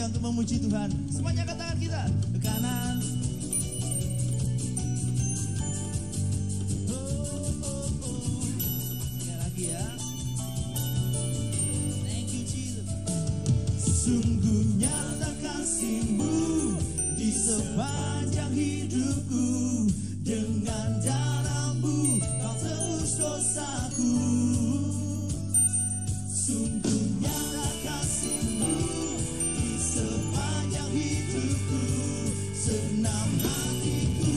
Untuk memuji Tuhan, semuanya katakan kita ke kanan. Sekali lagi ya. Thank you Jesus. Sungguh nyata kasih-Mu di sepanjang hidupku, dengan darah-Mu Kau tebus dosaku. Sungguh nyata kasih-Mu sepanjang hidupku, senam hatiku.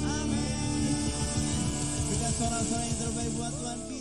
Amin. Kita sorak-sorai yang terbaik buat Tuhan.